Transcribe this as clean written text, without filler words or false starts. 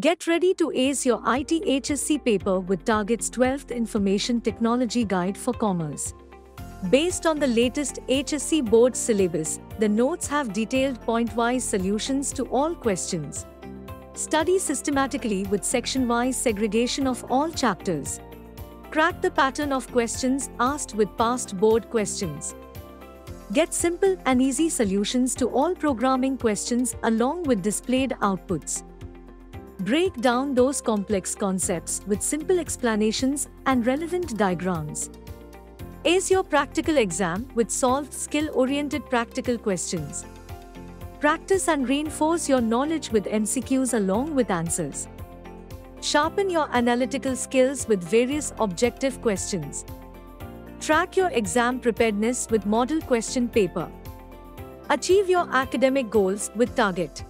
Get ready to ace your IT HSC paper with Target's 12th Information Technology Guide for Commerce. Based on the latest HSC board syllabus, the notes have detailed point-wise solutions to all questions. Study systematically with section-wise segregation of all chapters. Crack the pattern of questions asked with past board questions. Get simple and easy solutions to all programming questions along with displayed outputs. Break down those complex concepts with simple explanations and relevant diagrams. Ace your practical exam with solved skill-oriented practical questions. Practice and reinforce your knowledge with MCQs along with answers. Sharpen your analytical skills with various objective questions. Track your exam preparedness with model question paper. Achieve your academic goals with Target.